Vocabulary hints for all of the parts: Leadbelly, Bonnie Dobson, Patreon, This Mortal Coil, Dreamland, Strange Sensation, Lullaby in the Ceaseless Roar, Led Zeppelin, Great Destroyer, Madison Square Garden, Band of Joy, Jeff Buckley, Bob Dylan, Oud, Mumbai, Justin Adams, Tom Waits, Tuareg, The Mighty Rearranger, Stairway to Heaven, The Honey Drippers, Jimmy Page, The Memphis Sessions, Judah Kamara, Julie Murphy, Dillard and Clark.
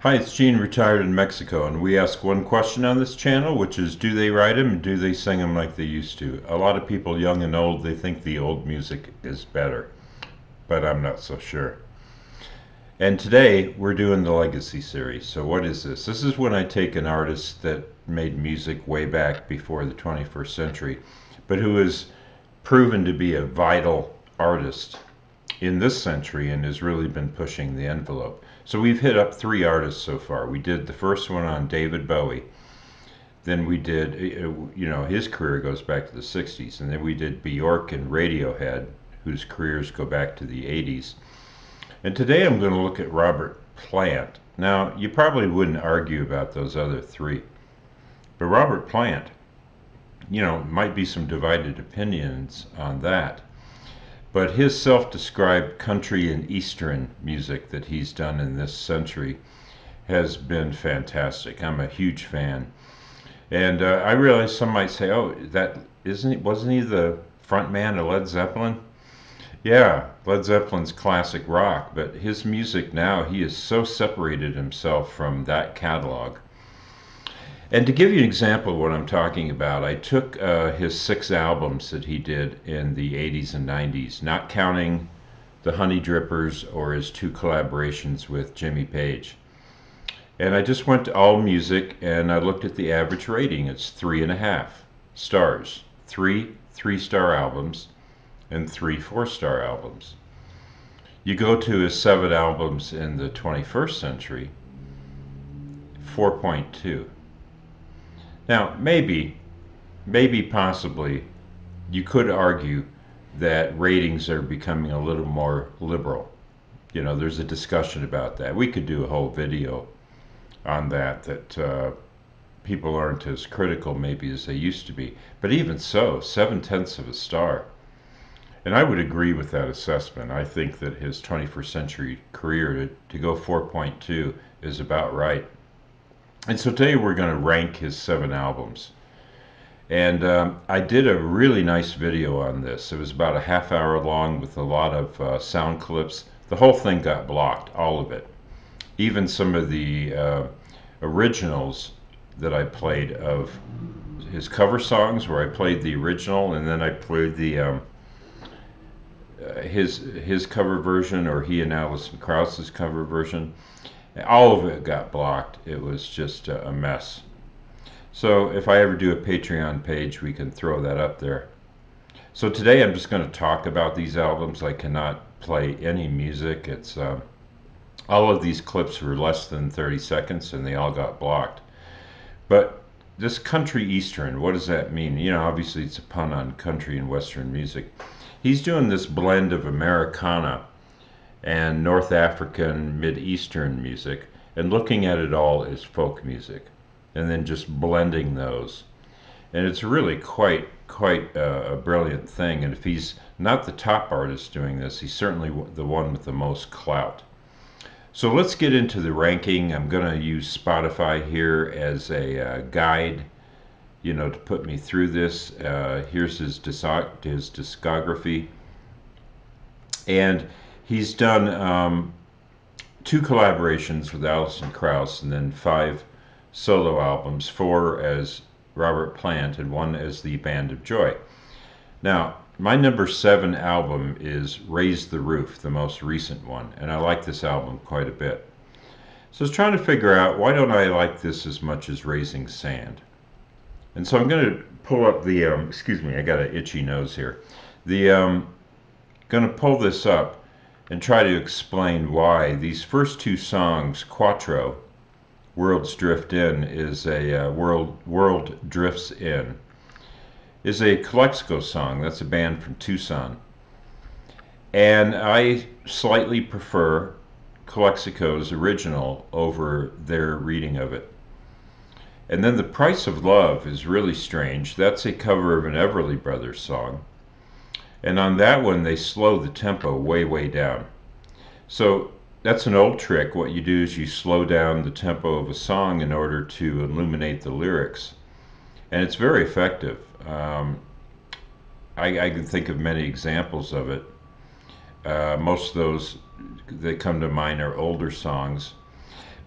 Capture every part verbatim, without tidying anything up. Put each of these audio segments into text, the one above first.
Hi, it's Gene, retired in Mexico, and we ask one question on this channel, which is, do they write them and do they sing them like they used to? A lot of people, young and old, they think the old music is better, but I'm not so sure. And today, we're doing the Legacy series. So what is this? This is when I take an artist that made music way back before the twenty-first century, but who is proven to be a vital artist in this century and has really been pushing the envelope. So we've hit up three artists so far. We did the first one on David Bowie. Then we did, you know, his career goes back to the sixties. And then we did Bjork and Radiohead, whose careers go back to the eighties. And today I'm going to look at Robert Plant. Now, you probably wouldn't argue about those other three. But Robert Plant, you know, might be some divided opinions on that. But his self-described country and Eastern music that he's done in this century has been fantastic. I'm a huge fan. And uh, I realize some might say, oh, that isn't he, wasn't he the front man of Led Zeppelin? Yeah, Led Zeppelin's classic rock, but his music now, he has so separated himself from that catalog. And to give you an example of what I'm talking about, I took uh, his six albums that he did in the eighties and nineties, not counting The Honey Drippers or his two collaborations with Jimmy Page. And I just went to All Music and I looked at the average rating. It's three and a half stars, three three-star albums, and three four-star albums. You go to his seven albums in the twenty-first century, four point two. Now, maybe, maybe possibly, you could argue that ratings are becoming a little more liberal. You know, there's a discussion about that. We could do a whole video on that, that uh, people aren't as critical maybe as they used to be. But even so, seven-tenths of a star. And I would agree with that assessment. I think that his twenty-first century career to, to go four point two is about right. And so today we're going to rank his seven albums. And um, I did a really nice video on this. It was about a half hour long with a lot of uh, sound clips. The whole thing got blocked, all of it. Even some of the uh, originals that I played of his cover songs, where I played the original and then I played the um, uh, his, his cover version, or he and Alison Krauss's cover version. All of it got blocked. It was just a mess. So if I ever do a Patreon page, we can throw that up there. So today I'm just going to talk about these albums. I cannot play any music. It's um, all of these clips were less than thirty seconds and they all got blocked. But this country Eastern, what does that mean? You know, obviously it's a pun on country and Western music. He's doing this blend of Americana and North African, Mid-Eastern music, and looking at it all as folk music, and then just blending those. And it's really quite, quite a, a brilliant thing, and if he's not the top artist doing this, he's certainly the one with the most clout. So let's get into the ranking. I'm going to use Spotify here as a uh, guide, you know, to put me through this. Uh, here's his, disc his discography. And he's done um, two collaborations with Alison Krauss and then five solo albums, four as Robert Plant and one as the Band of Joy. Now, my number seven album is Raise the Roof, the most recent one, and I like this album quite a bit. So I was trying to figure out, why don't I like this as much as Raising Sand? And so I'm going to pull up the, um, excuse me, I got an itchy nose here. The, um, going to pull this up and try to explain why these first two songs, Quattro, Worlds Drift In, is a uh, world world drifts in, is a Calexico song. That's a band from Tucson, and I slightly prefer Calexico's original over their reading of it. And then The Price of Love is really strange. That's a cover of an Everly Brothers song. And on that one, they slow the tempo way, way down. So that's an old trick. What you do is you slow down the tempo of a song in order to illuminate the lyrics. And it's very effective. Um, I, I can think of many examples of it. Uh, most of those that come to mind are older songs.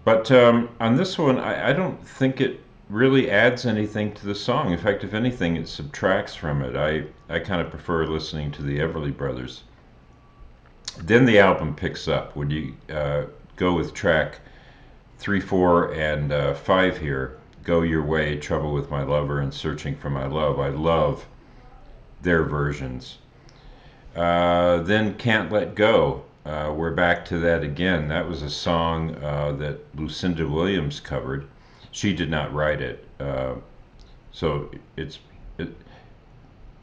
But um, on this one, I, I don't think it really adds anything to the song. In fact, if anything, it subtracts from it. I, I kind of prefer listening to the Everly Brothers. Then the album picks up when you uh, go with track three, four, and uh, five here. Go Your Way, Trouble With My Lover, and Searching For My Love. I love their versions. Uh, then Can't Let Go. Uh, we're back to that again. That was a song uh, that Lucinda Williams covered. She did not write it. Uh, so it's it,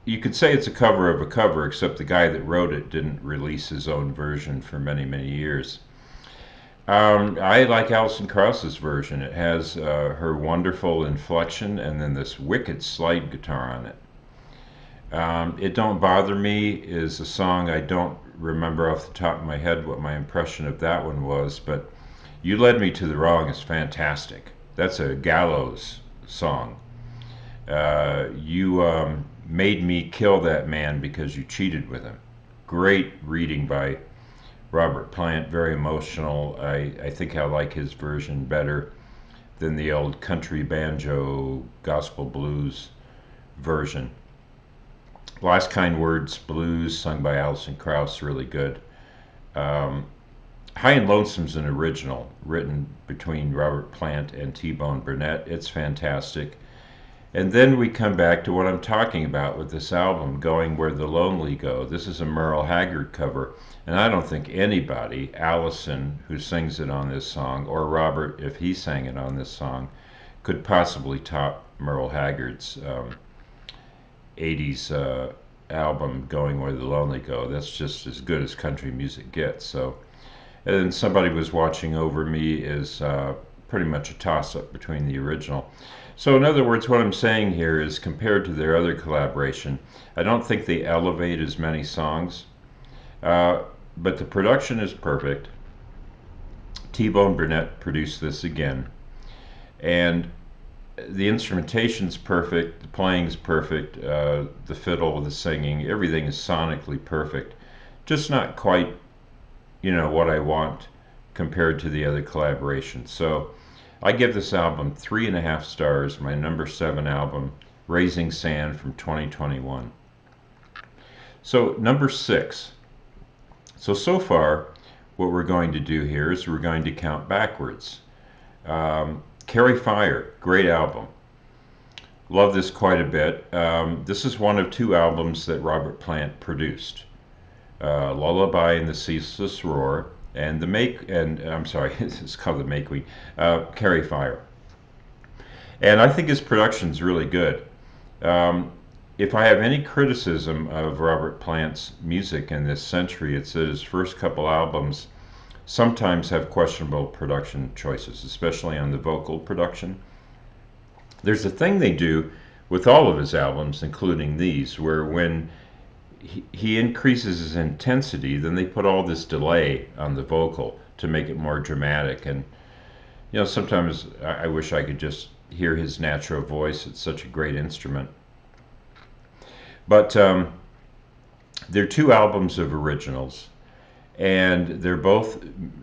you could say it's a cover of a cover, except the guy that wrote it didn't release his own version for many, many years. Um, I like Alison Krauss's version. It has uh, her wonderful inflection and then this wicked slide guitar on it. Um, It Don't Bother Me is a song I don't remember off the top of my head what my impression of that one was, but You Led Me to the Wrong is fantastic. That's a Gallows song. Uh, you um, Made Me Kill That Man Because You Cheated With Him. Great reading by Robert Plant, very emotional. I, I think I like his version better than the old country banjo gospel blues version. Last Kind Words Blues, sung by Alison Krauss, really good. Um, High and Lonesome's an original, written between Robert Plant and T-Bone Burnett. It's fantastic. And then we come back to what I'm talking about with this album, Going Where the Lonely Go. This is a Merle Haggard cover, and I don't think anybody, Alison, who sings it on this song, or Robert, if he sang it on this song, could possibly top Merle Haggard's um, eighties uh, album, Going Where the Lonely Go. That's just as good as country music gets. So, and then Somebody Was Watching Over Me is uh, pretty much a toss-up between the original. So in other words, what I'm saying here is, compared to their other collaboration, I don't think they elevate as many songs, uh, but the production is perfect. T-Bone Burnett produced this again, and the instrumentation's perfect, the playing's perfect, uh, the fiddle, the singing, everything is sonically perfect. Just not quite, you know, what I want compared to the other collaborations. So I give this album three and a half stars, my number seven album, Raising Sand from twenty twenty-one. So number six. So, so far, what we're going to do here is we're going to count backwards. Um, Carry Fire, great album. Love this quite a bit. Um, this is one of two albums that Robert Plant produced. Uh, Lullaby in the Ceaseless Roar. And the Make, and I'm sorry, it's called The May Queen, uh, Carry Fire. And I think his production's really good. Um, if I have any criticism of Robert Plant's music in this century, it's that his first couple albums sometimes have questionable production choices, especially on the vocal production. There's a thing they do with all of his albums, including these, where when He, he increases his intensity, then they put all this delay on the vocal to make it more dramatic. And, you know, sometimes I, I wish I could just hear his natural voice. It's such a great instrument. But um, they're two albums of originals, and they're both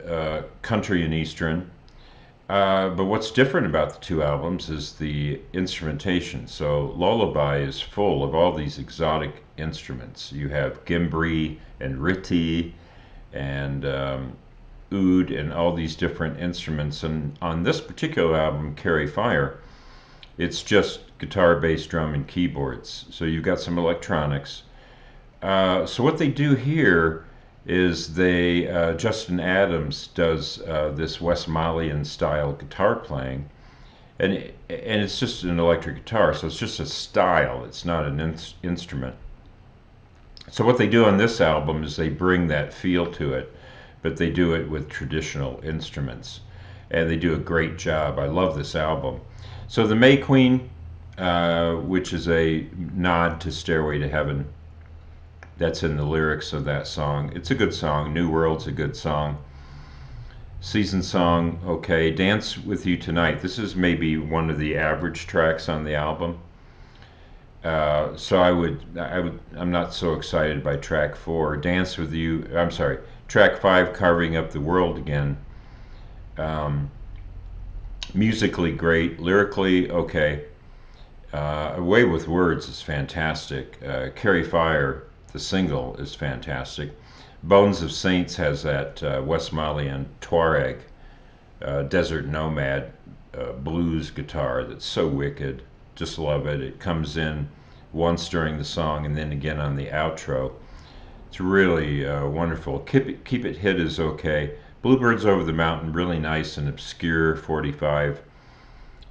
uh, country and eastern. Uh, but what's different about the two albums is the instrumentation. So Lullaby is full of all these exotic instruments. You have gimbri and riti and um, oud and all these different instruments. And on this particular album, Carry Fire, it's just guitar, bass, drum, and keyboards. So you've got some electronics. Uh, so what they do here is they, uh, Justin Adams does uh, this Westmalian style guitar playing, and, and it's just an electric guitar, so it's just a style, it's not an in instrument. So what they do on this album is they bring that feel to it, but they do it with traditional instruments, and they do a great job. I love this album. So The May Queen, uh, which is a nod to Stairway to Heaven, that's in the lyrics of that song. It's a good song. New World's a good song. Season Song, okay. Dance With You Tonight. This is maybe one of the average tracks on the album. Uh, so I would, I would, I'm not so excited by track four. Dance With You, I'm sorry, track five, Carving Up the World Again. Um, musically great, lyrically okay. Uh, Away With Words is fantastic. Uh, Carry Fire, the single, is fantastic. Bones of Saints has that uh, West Malian Tuareg, uh, Desert Nomad uh, blues guitar that's so wicked. Just love it. It comes in once during the song and then again on the outro. It's really uh, wonderful. Keep It, Keep It Hid is okay. Bluebirds Over the Mountain, really nice and obscure forty-five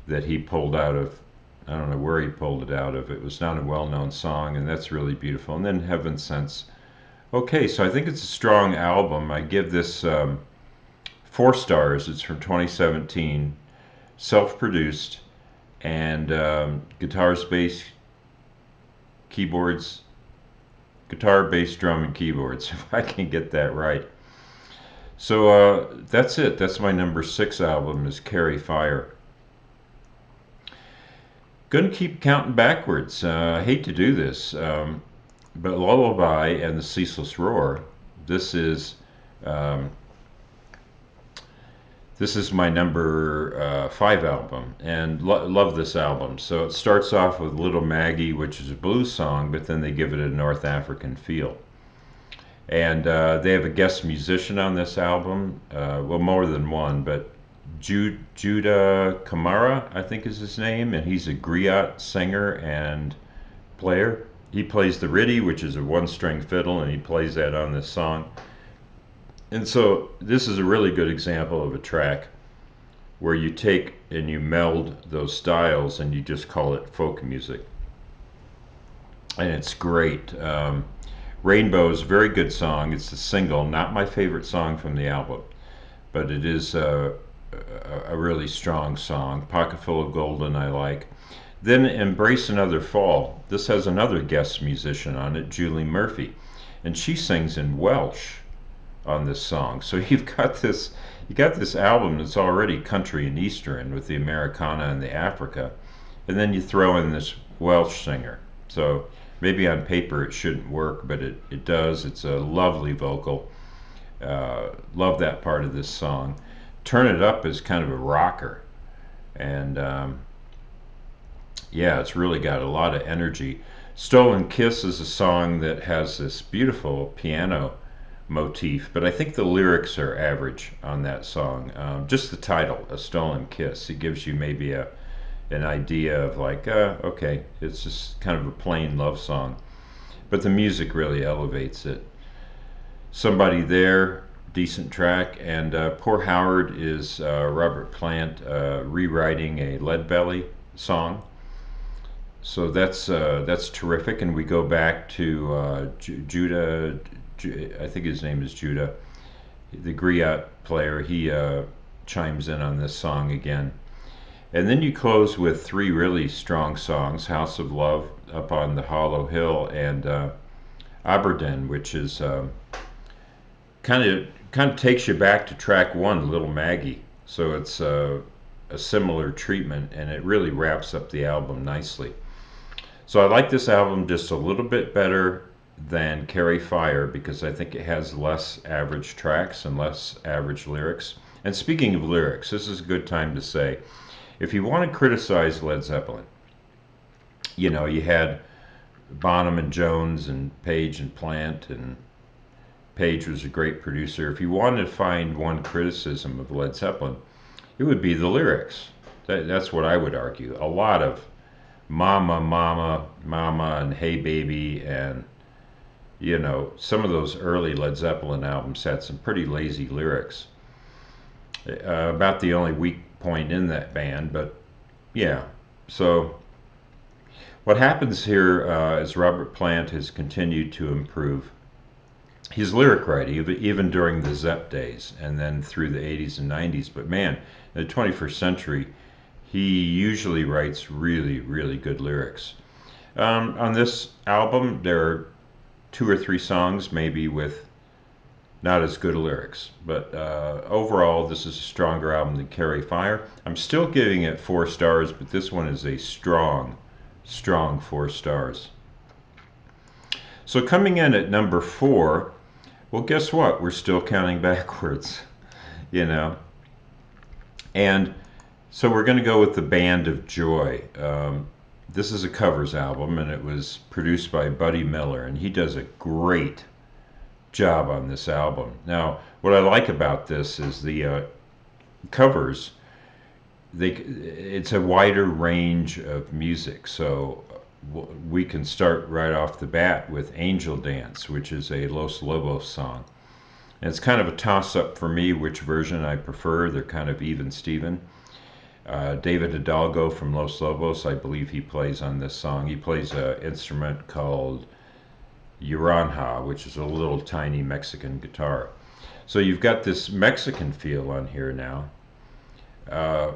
that he pulled out of. I don't know where he pulled it out of. It was not a well-known song, and that's really beautiful. And then Heaven Sent. Okay, so I think it's a strong album. I give this um, four stars. It's from twenty seventeen, self-produced, and um, guitars, bass, keyboards, guitar, bass, drum, and keyboards, if I can get that right. So uh, that's it. That's my number six album, is Carry Fire. Gonna keep counting backwards. Uh, I hate to do this, um, but Lullaby and the Ceaseless Roar. This is um, this is my number uh, five album, and lo love this album. So it starts off with Little Maggie, which is a blues song, but then they give it a North African feel. And uh, they have a guest musician on this album, uh, well, more than one, but Jude, Judah Kamara, I think is his name, and he's a griot singer and player. He plays the riddy, which is a one-string fiddle, and he plays that on this song. And so this is a really good example of a track where you take and you meld those styles and you just call it folk music. And it's great. Um, Rainbow is a very good song. It's a single, not my favorite song from the album, but it is a, a, a really strong song. Pocketful of Golden I like. Then Embrace Another Fall. This has another guest musician on it, Julie Murphy, and she sings in Welsh on this song. So you've got this, you got this album that's already country and Eastern with the Americana and the Africa, and then you throw in this Welsh singer. So maybe on paper it shouldn't work, but it, it does. It's a lovely vocal. Uh, love that part of this song. Turn It Up is kind of a rocker. And um, yeah, it's really got a lot of energy. Stolen Kiss is a song that has this beautiful piano motif, but I think the lyrics are average on that song. Um, just the title, A Stolen Kiss, it gives you maybe a an idea of like, uh, okay, it's just kind of a plain love song, but the music really elevates it. Somebody There, decent track, and uh, Poor Howard is uh, Robert Plant uh, rewriting a Leadbelly song. So that's uh, that's terrific, and we go back to uh, J Judah, J I think his name is Judah, the griot player. He uh, chimes in on this song again. And then you close with three really strong songs, House of Love, Up on the Hollow Hill, and uh, Aberdeen, which is kind of kind of takes you back to track one, Little Maggie. So it's uh, a similar treatment, and it really wraps up the album nicely. So I like this album just a little bit better than Carry Fire because I think it has less average tracks and less average lyrics. And speaking of lyrics, this is a good time to say, if you want to criticize Led Zeppelin, you know, you had Bonham and Jones and Page and Plant, and Page was a great producer. If you wanted to find one criticism of Led Zeppelin, it would be the lyrics. That, that's what I would argue. A lot of mama, mama, mama, and hey baby, and, you know, some of those early Led Zeppelin albums had some pretty lazy lyrics. Uh, about the only weak point in that band, but yeah. So what happens here uh, is Robert Plant has continued to improve his lyric writing, even during the Zepp days and then through the eighties and nineties. But man, in the twenty-first century, he usually writes really, really good lyrics. Um, on this album, there are two or three songs maybe with not as good lyrics, but uh, overall this is a stronger album than Carry Fire. I'm still giving it four stars, but this one is a strong, strong four stars. So coming in at number four, well, guess what? We're still counting backwards, you know. And So we're going to go with the Band of Joy. Um, this is a covers album, and it was produced by Buddy Miller, and he does a great job on this album. Now, what I like about this is the uh, covers. They, it's a wider range of music, so we can start right off the bat with Angel Dance, which is a Los Lobos song. And it's kind of a toss-up for me which version I prefer. They're kind of even-steven. Uh, David Hidalgo from Los Lobos, I believe he plays on this song. He plays an instrument called Yaranja, which is a little tiny Mexican guitar. So you've got this Mexican feel on here now. Uh,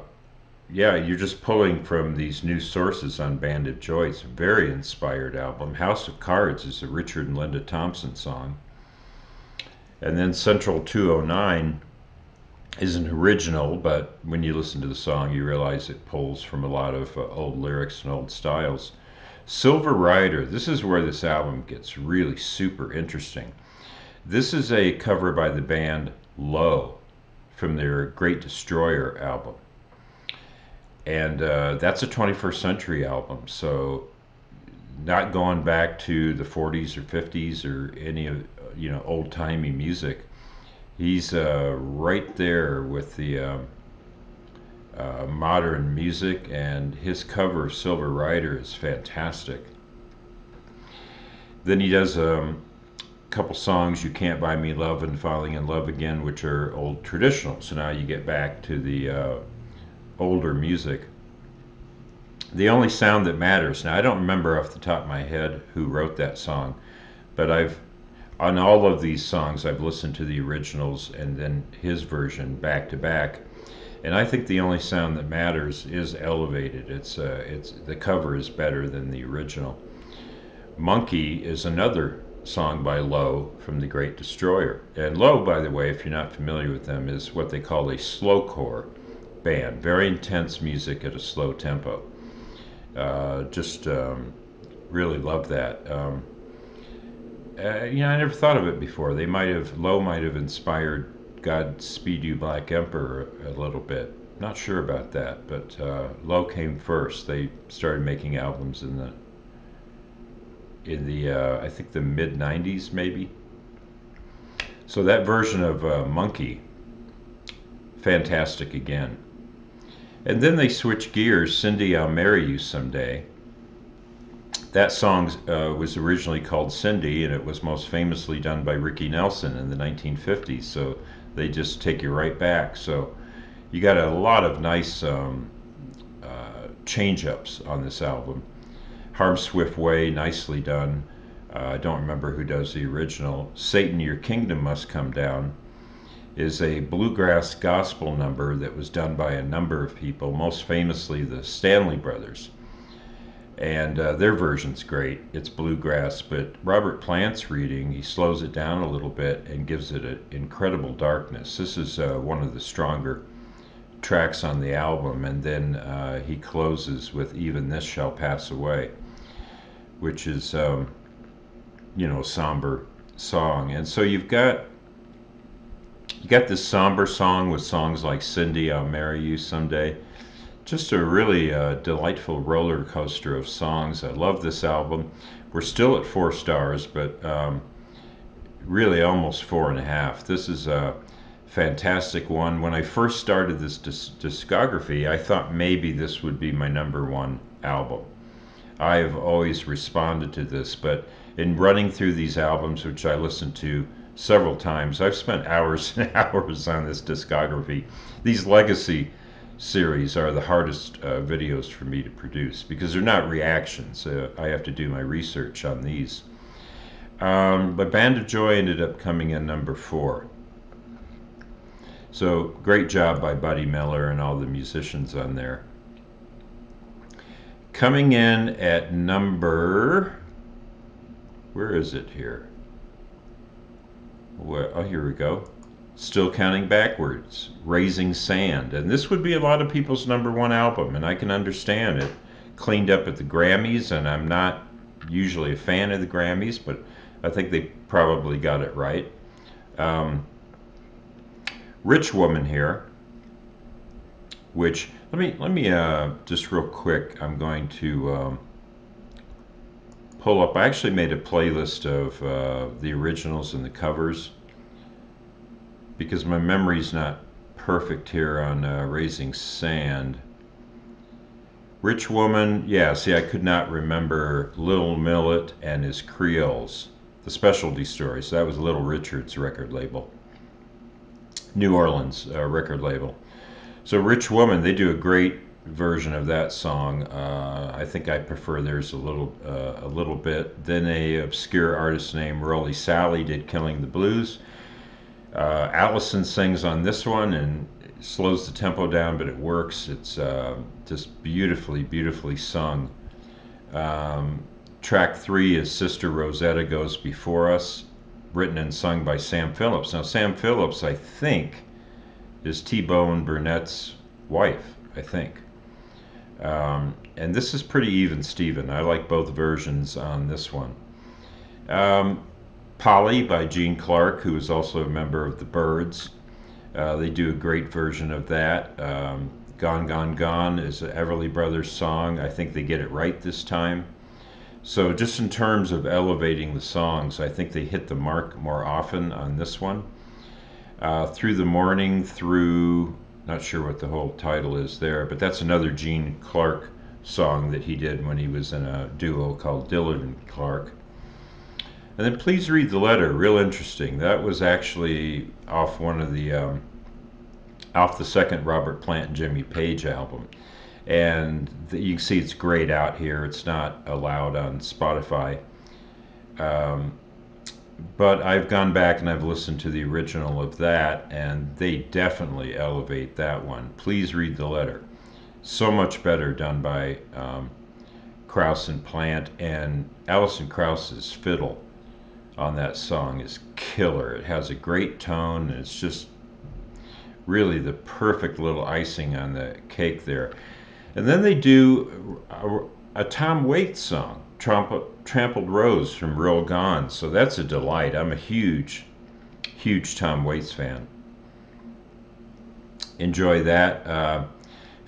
yeah, you're just pulling from these new sources on Band of Joy. It's a very inspired album. House of Cards is a Richard and Linda Thompson song. And then Central two oh nine isn't original, but when you listen to the song, you realize it pulls from a lot of uh, old lyrics and old styles. Silver Rider, this is where this album gets really super interesting. This is a cover by the band Low from their Great Destroyer album. And uh, that's a twenty-first century album, so not going back to the forties or fifties or any of, you know, old-timey music. He's uh, right there with the um, uh, modern music, and his cover of Silver Rider is fantastic. Then he does um, a couple songs, You Can't Buy Me Love and Falling in Love Again, which are old traditional. So now you get back to the uh, older music. The Only Sound That Matters. Now, I don't remember off the top of my head who wrote that song, but I've on all of these songs, I've listened to the originals and then his version back to back, and I think The Only Sound That Matters is elevated. It's uh, it's the cover is better than the original. Monkey is another song by Low from The Great Destroyer, and Low, by the way, if you're not familiar with them, is what they call a slowcore band. Very intense music at a slow tempo. Uh, just um, really love that. Um, Uh, you know, I never thought of it before. They might have, Low might have inspired Godspeed You Black Emperor a little bit. Not sure about that, but uh, Low came first. They started making albums in the, in the uh, I think the mid nineties maybe. So that version of uh, Monkey, fantastic again. And then they switch gears, Cindy, I'll Marry You Someday. That song uh, was originally called Cindy, and it was most famously done by Ricky Nelson in the nineteen fifties, so they just take you right back. So you got a lot of nice um, uh, change-ups on this album. Harm Swift Way, nicely done. Uh, I don't remember who does the original. Satan, Your Kingdom Must Come Down is a bluegrass gospel number that was done by a number of people, most famously the Stanley Brothers. And uh, their version's great. It's bluegrass, but Robert Plant's reading, he slows it down a little bit and gives it an incredible darkness. This is uh, one of the stronger tracks on the album, and then uh, he closes with Even This Shall Pass Away, which is, um, you know, a somber song. And so you've got, you got this somber song with songs like Cindy, I'll Marry You Someday. Just a really uh, delightful roller coaster of songs. I love this album. We're still at four stars, but um, really almost four and a half. This is a fantastic one. When I first started this disc discography, I thought maybe this would be my number one album. I have always responded to this, but in running through these albums, which I listened to several times, I've spent hours and hours on this discography. These legacy series are the hardest uh, videos for me to produce because they're not reactions. Uh, I have to do my research on these. Um, but Band of Joy ended up coming in number four. So great job by Buddy Miller and all the musicians on there. Coming in at number, where is it here? Where, oh, here we go. Still Counting Backwards, Raising Sand. And this would be a lot of people's number one album, and I can understand it. Cleaned up at the Grammys, and I'm not usually a fan of the Grammys, but I think they probably got it right. Um, Rich Woman here, which Let me let me uh, just real quick. I'm going to um, pull up. I actually made a playlist of uh, the originals and the covers because my memory's not perfect here on uh, Raising Sand. Rich Woman, yeah, see, I could not remember Little Millet and His Creoles, the Specialty Story. So that was Little Richard's record label, New Orleans uh, record label. So Rich Woman, they do a great version of that song. Uh, I think I prefer theirs a little uh, a little bit. Then a obscure artist named Rolly Sally did Killing the Blues. Uh, Allison sings on this one and slows the tempo down, but it works. It's uh, just beautifully, beautifully sung. Um, track three is Sister Rosetta Goes Before Us, written and sung by Sam Phillips. Now, Sam Phillips, I think, is T-Bone Burnett's wife, I think. Um, and this is pretty even, Steven. I like both versions on this one. Um, Polly by Gene Clark, who is also a member of the Byrds. Uh, they do a great version of that. Um, Gone, Gone, Gone is an Everly Brothers song. I think they get it right this time. So just in terms of elevating the songs, I think they hit the mark more often on this one. Uh, Through the Morning, through, not sure what the whole title is there, but that's another Gene Clark song that he did when he was in a duo called Dillard and Clark. And then Please Read the Letter, real interesting. That was actually off one of the, um, off the second Robert Plant and Jimmy Page album. And the, you can see it's grayed out here. It's not allowed on Spotify. Um, But I've gone back and I've listened to the original of that, and they definitely elevate that one. Please Read the Letter. So much better done by um, Krauss and Plant, and Alison Krauss's fiddle on that song is killer. It has a great tone, and it's just really the perfect little icing on the cake there. And then they do a, a Tom Waits song, Trumpet. Trampled Rose from Real Gone. So that's a delight. I'm a huge, huge Tom Waits fan. Enjoy that. Uh,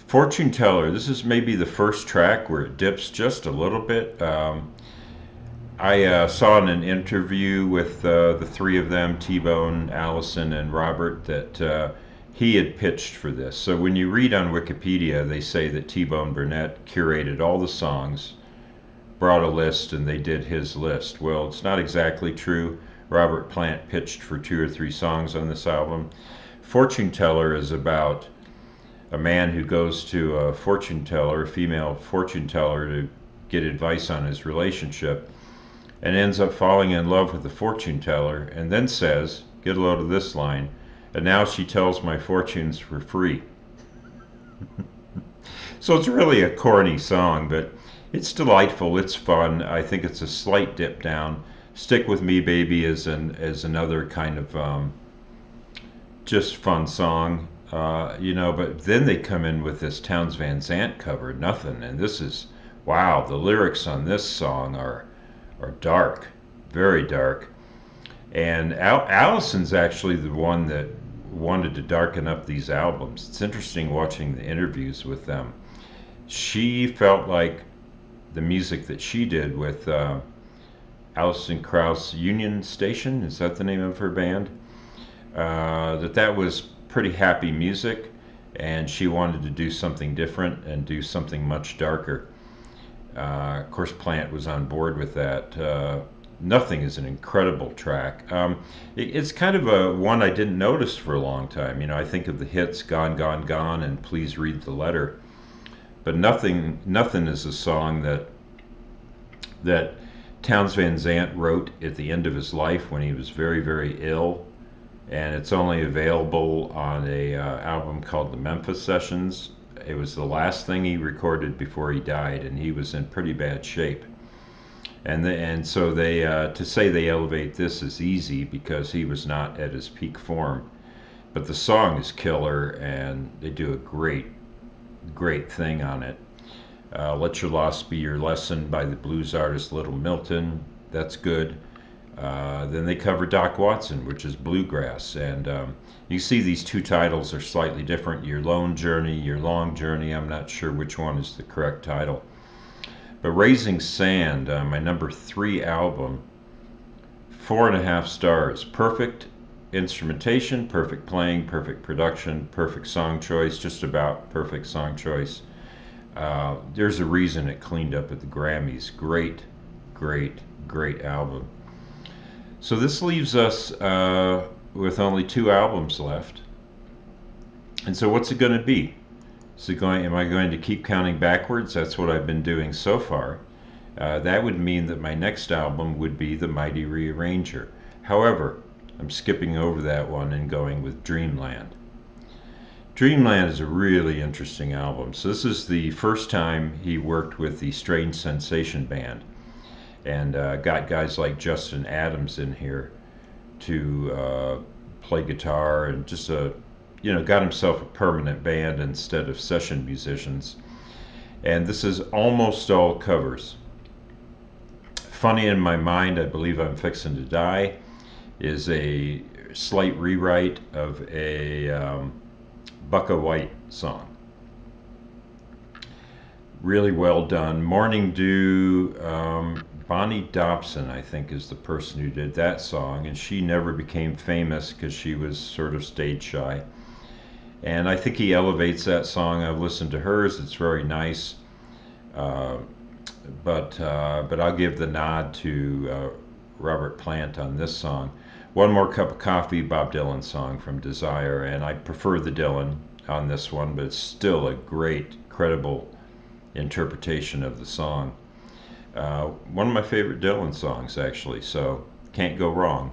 Fortune Teller. This is maybe the first track where it dips just a little bit. Um, I uh, saw in an interview with uh, the three of them, T-Bone, Allison, and Robert, that uh, he had pitched for this. So when you read on Wikipedia, they say that T-Bone Burnett curated all the songs, brought a list, and they did his list. Well, it's not exactly true. Robert Plant pitched for two or three songs on this album. Fortune Teller is about a man who goes to a fortune teller, a female fortune teller, to get advice on his relationship, and ends up falling in love with the fortune teller, and then says, get a load of this line, and now she tells my fortunes for free. So it's really a corny song, but it's delightful. It's fun. I think it's a slight dip down. Stick With Me, Baby is an is another kind of um, just fun song, uh, you know. But then they come in with this Townes Van Zandt cover, Nothing, and this is wow. The lyrics on this song are are dark, very dark. And Al Allison's actually the one that wanted to darken up these albums. It's interesting watching the interviews with them. She felt like the music that she did with uh, Alison Krauss Union Station, is that the name of her band, uh, that that was pretty happy music, and she wanted to do something different and do something much darker. Uh, of course, Plant was on board with that. Uh, Nothing is an incredible track. Um, it, it's kind of a one I didn't notice for a long time. You know, I think of the hits Gone, Gone, Gone, and Please Read the Letter. But nothing, nothing is a song that that Townes Van Zandt wrote at the end of his life when he was very, very ill, and it's only available on a uh, album called The Memphis Sessions. It was the last thing he recorded before he died, and he was in pretty bad shape. And the, and so they uh, to say they elevate this is easy because he was not at his peak form, but the song is killer, and they do a great. great thing on it. Uh, Let Your Loss Be Your Lesson by the blues artist Little Milton, that's good. Uh, then they covered Doc Watson, which is bluegrass, and um, you see these two titles are slightly different. Your Lone Journey, Your Long Journey, I'm not sure which one is the correct title. But Raising Sand, uh, my number three album, four and a half stars. Perfect instrumentation, perfect playing, perfect production, perfect song choice, just about perfect song choice. Uh, there's a reason it cleaned up at the Grammys. Great, great, great album. So this leaves us uh, with only two albums left. And so what's it going to be? Is it going, am I going to keep counting backwards? That's what I've been doing so far. Uh, that would mean that my next album would be The Mighty Rearranger. However, I'm skipping over that one and going with Dreamland. Dreamland is a really interesting album. So this is the first time he worked with the Strange Sensation Band. And uh, got guys like Justin Adams in here to uh, play guitar, and just a, you know, got himself a permanent band instead of session musicians. And this is almost all covers. Funny in My Mind, I Believe I'm Fixin' to Die, is a slight rewrite of a um, Bucka White song. Really well done. Morning Dew, um, Bonnie Dobson, I think, is the person who did that song, and she never became famous because she was sort of stage shy. And I think he elevates that song. I've listened to hers. It's very nice. Uh, but uh, but I'll give the nod to uh, Robert Plant on this song. One More Cup of Coffee, Bob Dylan song from Desire, and I prefer the Dylan on this one, but it's still a great, credible interpretation of the song. Uh, one of my favorite Dylan songs, actually, so can't go wrong.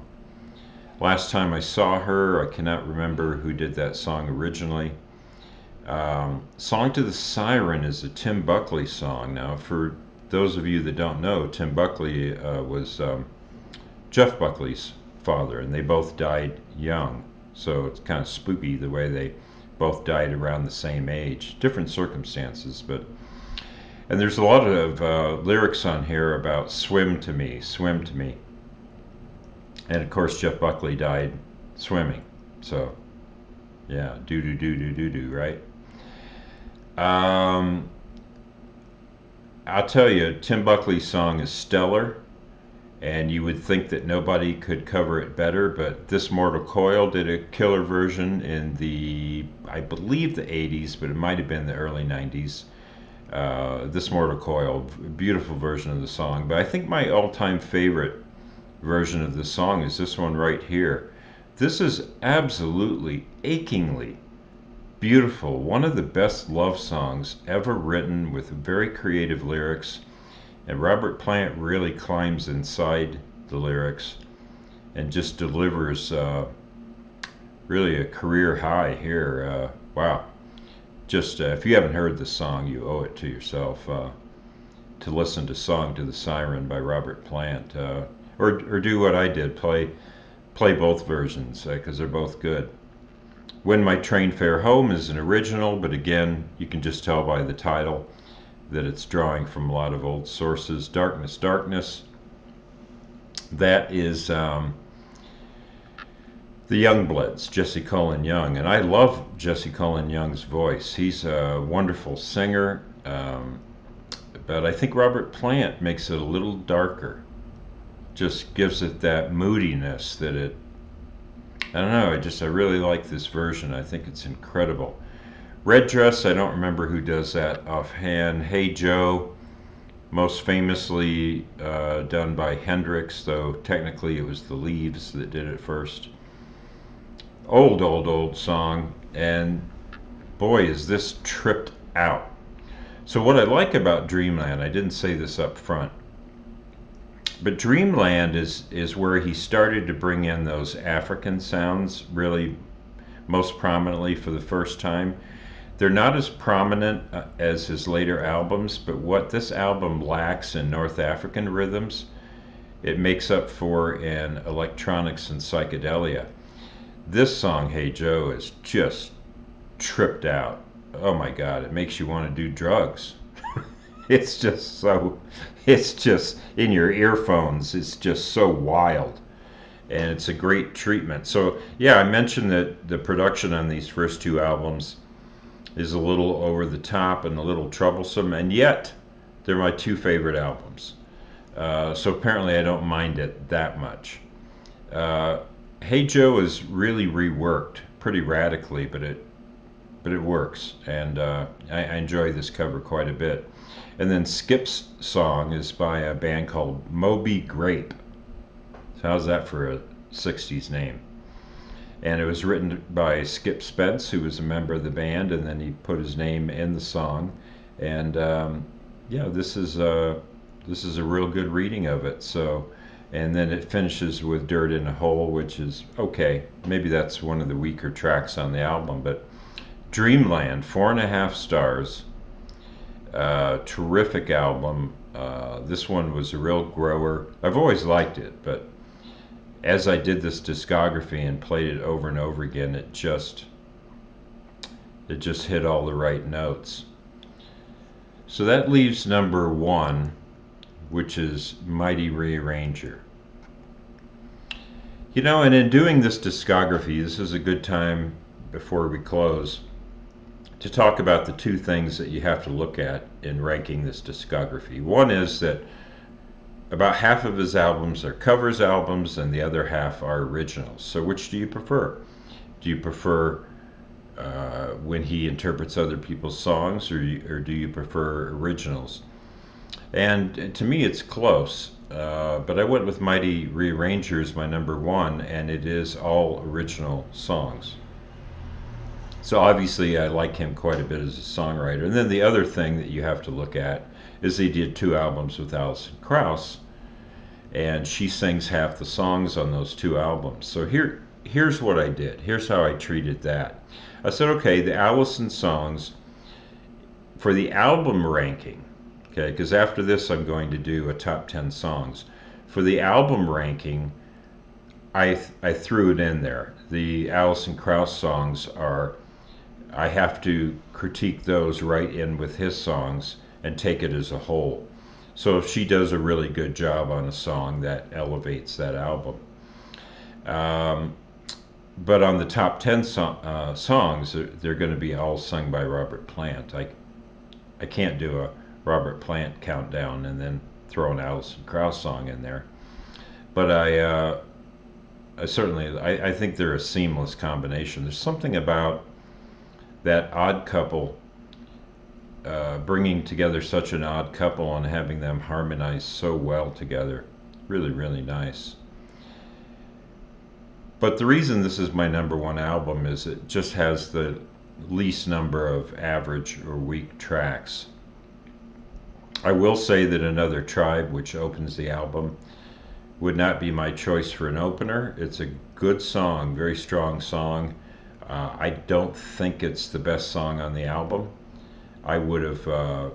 Last Time I Saw Her, I cannot remember who did that song originally. Um, Song to the Siren is a Tim Buckley song. Now, for those of you that don't know, Tim Buckley uh, was um, Jeff Buckley's father, and they both died young, so it's kind of spooky the way they both died around the same age. Different circumstances, but... And there's a lot of uh, lyrics on here about swim to me, swim to me. And of course, Jeff Buckley died swimming. So, yeah, do do do do do do, right? Um, I'll tell you, Tim Buckley's song is stellar. And you would think that nobody could cover it better, but This Mortal Coil did a killer version in the, I believe the eighties, but it might have been the early nineties. Uh, This Mortal Coil, beautiful version of the song, but I think my all-time favorite version of the song is this one right here. This is absolutely achingly beautiful, one of the best love songs ever written, with very creative lyrics, and Robert Plant really climbs inside the lyrics and just delivers uh, really a career high here. Uh, wow. Just uh, if you haven't heard the song, you owe it to yourself uh, to listen to "Song to the Siren" by Robert Plant, uh, or or do what I did, play play both versions because uh, they're both good. "When My Train Fare Home" is an original, but again, you can just tell by the title that it's drawing from a lot of old sources. "Darkness, Darkness," that is um, The Youngbloods, Jesse Colin Young, and I love Jesse Colin Young's voice. He's a wonderful singer, um, but I think Robert Plant makes it a little darker. Just gives it that moodiness that it, I don't know, I just, I really like this version. I think it's incredible. Red Dress, I don't remember who does that offhand. Hey Joe, most famously uh, done by Hendrix, though technically it was the Leaves that did it first. Old, old, old song, and boy, is this tripped out. So what I like about Dreamland, I didn't say this up front, but Dreamland is, is where he started to bring in those African sounds really most prominently for the first time. They're not as prominent as his later albums, but what this album lacks in North African rhythms, it makes up for in electronics and psychedelia. This song, Hey Joe, is just tripped out. Oh my God, it makes you want to do drugs. It's just so, it's just in your earphones. It's just so wild. And it's a great treatment. So, yeah, I mentioned that the production on these first two albums is a little over the top and a little troublesome, and yet they're my two favorite albums. Uh, so apparently I don't mind it that much. Uh, Hey Joe is really reworked pretty radically, but it but it works, and uh, I, I enjoy this cover quite a bit. And then Skip's song is by a band called Moby Grape. So how's that for a sixties name? And it was written by Skip Spence, who was a member of the band, and then he put his name in the song. And um, yeah, this is a this is a real good reading of it. So, and then it finishes with Dirt in a Hole, which is okay. Maybe that's one of the weaker tracks on the album, but Dreamland, four and a half stars. Uh, terrific album. Uh, this one was a real grower. I've always liked it, but as I did this discography and played it over and over again, it just it just hit all the right notes. So that leaves number one, which is Mighty Rearranger. You know, and in doing this discography, this is a good time before we close to talk about the two things that you have to look at in ranking this discography. One is that about half of his albums are covers albums and the other half are originals. So which do you prefer? Do you prefer uh, when he interprets other people's songs, or, you, or do you prefer originals? And to me it's close, uh, but I went with Mighty Rearranger as my number one, and it is all original songs. So obviously I like him quite a bit as a songwriter. And then the other thing that you have to look at is he did two albums with Alison Krauss, and she sings half the songs on those two albums. So here, here's what I did. Here's how I treated that. I said, okay, the Alison songs for the album ranking, okay, because after this I'm going to do a top ten songs. For the album ranking, I, th I threw it in there. The Alison Krauss songs are, I have to critique those right in with his songs and take it as a whole. So if she does a really good job on a song, that elevates that album. Um, but on the top ten so uh, songs, they're, they're going to be all sung by Robert Plant. I, I can't do a Robert Plant countdown and then throw an Alison Krauss song in there. But I, uh, I certainly, I, I think they're a seamless combination. There's something about that odd couple, uh, bringing together such an odd couple and having them harmonize so well together. Really, really nice. But the reason this is my number one album is it just has the least number of average or weak tracks. I will say that Another Tribe, which opens the album, would not be my choice for an opener. It's a good song, very strong song. Uh, I don't think it's the best song on the album. I would have uh,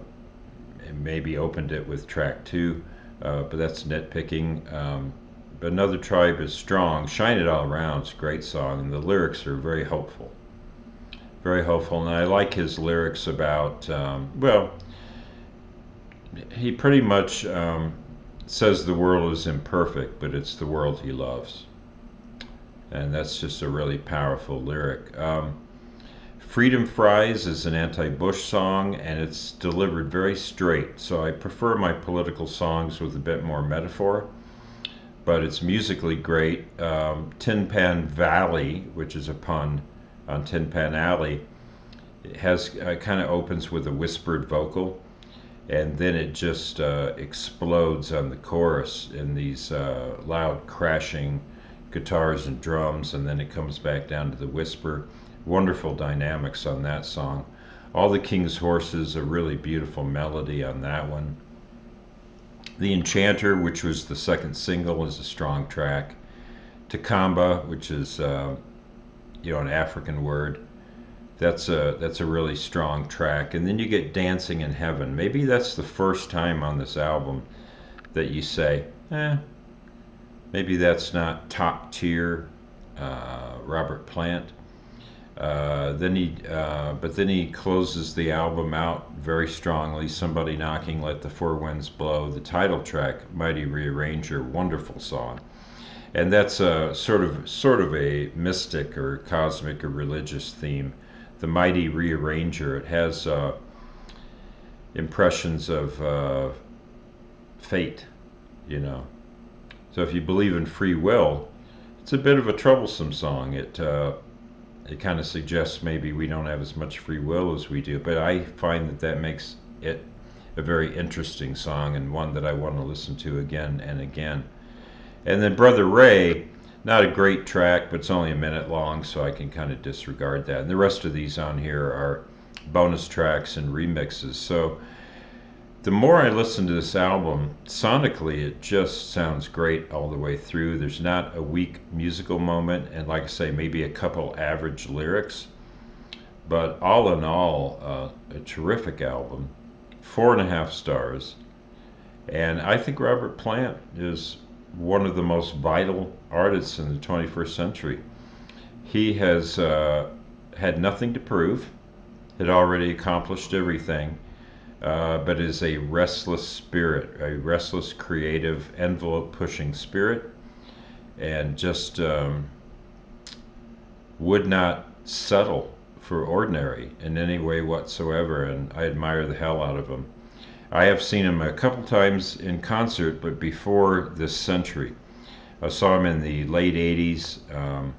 maybe opened it with track two, uh, but that's nitpicking. Um, but Another Tribe is strong. Shine It All Around is a great song, and the lyrics are very helpful. Very helpful, and I like his lyrics about, um, well, he pretty much um, says the world is imperfect, but it's the world he loves. And that's just a really powerful lyric. Um, Freedom Fries is an anti-Bush song, and it's delivered very straight. So I prefer my political songs with a bit more metaphor, but it's musically great. Um, Tin Pan Valley, which is a pun on Tin Pan Alley, it has uh, kind of opens with a whispered vocal, and then it just uh, explodes on the chorus in these uh, loud crashing guitars and drums, and then it comes back down to the whisper. Wonderful dynamics on that song. All the King's Horses, a really beautiful melody on that one. The Enchanter, which was the second single, is a strong track. Takamba, which is uh, you know, an African word. That's a, that's a really strong track. And then you get Dancing in Heaven. Maybe that's the first time on this album that you say, eh, maybe that's not top tier uh, Robert Plant. Uh, then he, uh, but then he closes the album out very strongly. Somebody Knocking, Let the Four Winds Blow, the title track, Mighty Rearranger, wonderful song. And that's a sort of sort of a mystic or cosmic or religious theme. The Mighty Rearranger. It has uh, impressions of uh, fate, you know. So if you believe in free will, it's a bit of a troublesome song. It uh, it kind of suggests maybe we don't have as much free will as we do, but I find that that makes it a very interesting song and one that I want to listen to again and again. And then Brother Ray, not a great track, but it's only a minute long, so I can kind of disregard that. And the rest of these on here are bonus tracks and remixes. So the more I listen to this album, sonically it just sounds great all the way through. There's not a weak musical moment, and like I say, maybe a couple average lyrics. But all in all, uh, a terrific album. Four and a half stars. And I think Robert Plant is one of the most vital artists in the twenty-first century. He has uh, had nothing to prove, had already accomplished everything, uh, but is a restless spirit, a restless, creative, envelope-pushing spirit, and just um, would not settle for ordinary in any way whatsoever, and I admire the hell out of him. I have seen him a couple times in concert, but before this century. I saw him in the late eighties um,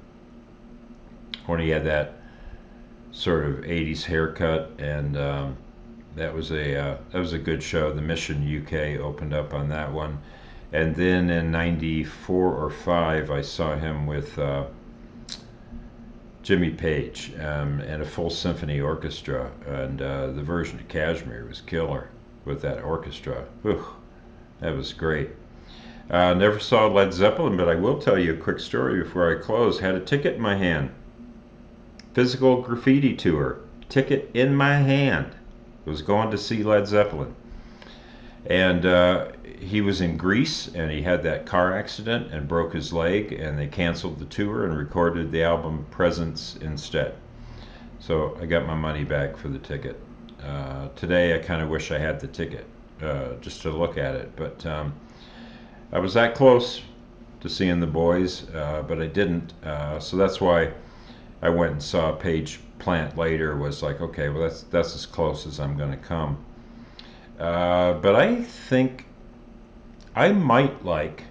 when he had that sort of eighties haircut, and um, that was a uh, that was a good show. The Mission U K opened up on that one, and then in ninety-four or five I saw him with uh, Jimmy Page um, and a full symphony orchestra, and uh, the version of Kashmir was killer. With that orchestra. Whew, that was great. I uh, never saw Led Zeppelin, but I will tell you a quick story before I close. Had a ticket in my hand. Physical Graffiti tour. Ticket in my hand. Was going to see Led Zeppelin. And uh, he was in Greece, and he had that car accident and broke his leg, and they canceled the tour and recorded the album Presence instead. So I got my money back for the ticket. Uh, today I kind of wish I had the ticket uh, just to look at it, but um, I was that close to seeing the boys, uh, but I didn't, uh, so that's why I went and saw Page Plant later. Was like, okay, well that's that's as close as I'm going to come. Uh, but I think I might like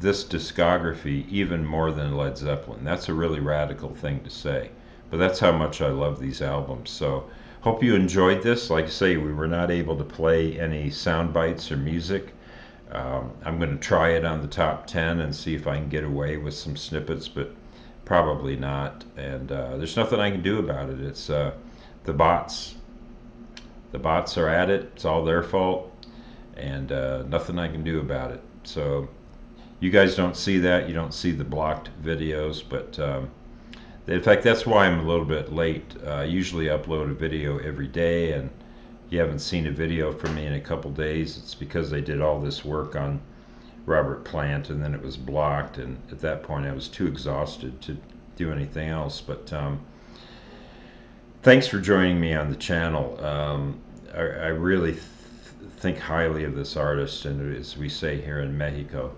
this discography even more than Led Zeppelin. That's a really radical thing to say, but that's how much I love these albums. So hope you enjoyed this. Like I say, we were not able to play any sound bites or music. Um, I'm going to try it on the top ten and see if I can get away with some snippets, but probably not. And uh, there's nothing I can do about it. It's uh, the bots. The bots are at it. It's all their fault. And uh, nothing I can do about it. So you guys don't see that. You don't see the blocked videos, but Um, in fact, that's why I'm a little bit late. Uh, I usually upload a video every day, and if you haven't seen a video from me in a couple days, it's because I did all this work on Robert Plant, and then it was blocked, and at that point I was too exhausted to do anything else. But um, thanks for joining me on the channel. Um, I, I really th think highly of this artist, and as we say here in Mexico,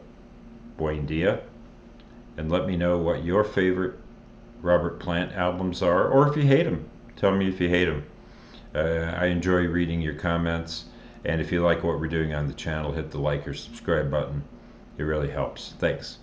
buen dia, and let me know what your favorite Robert Plant albums are, or if you hate them. Tell me if you hate them. Uh, I enjoy reading your comments, and if you like what we're doing on the channel, hit the like or subscribe button. It really helps. Thanks.